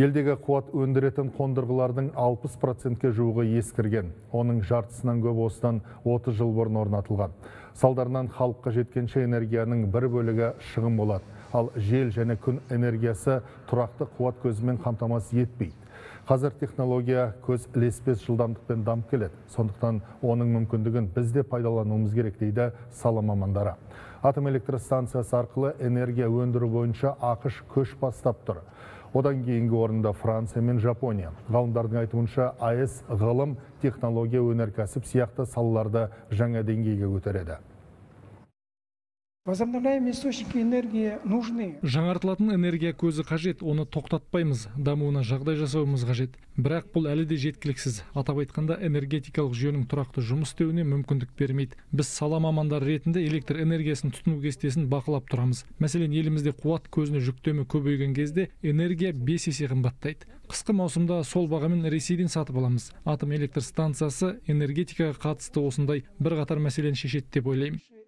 Елдегі қуат өндіретін қондырғылардың 60%-ке жуығы ескірген. Оның жартысынан көп осыдан 30 жыл бұрын орнатылған. Салдарынан халыққа жеткенше энергияның бір бөлігі шығын болады. Ал жел және күн энергиясы тұрақты қуат көзімен қамтамасыз етпейді. Қазір технология көз ілеспес жылдамдықпен дамып келеді. Сондықтан оның мүмкіндігін бізде пайдалануымыз керек дейді сала мамандары. Атом электростанциясы арқылы энергия өндіру бойынша ақш көш бастап тұр. Одан кейінгі орында Франция мен Жапония. Ғалымдардың айтуынша АЭС ғылым, технология, өнеркәсіп сияқты салаларды жаңа деңгейге көтереді. Жаңартылатын энергия көзі қажет, оны тоқтатпаймыз, дамуына жағдай жасауымыз қажет. Бірақ бұл әлі де жеткіліксіз. Атап айтқанда, энергетикалық жүйенің тұрақты жұмыс істеуіне мүмкіндік бермейді. Біз сала мамандары ретінде электр энергиясын тұтыну кестесін бақылап тұрамыз. Мәселен, елімізде қуат көзіне жүктеме көбейген кезде энергия 5 есе қымбаттайды. Қысқы маусымда сол бағамен Ресейден сатып аламыз. Атом электр станциясы энергетикаға қатысты осындай бірқатар мәселені шешеді деп ойлаймын.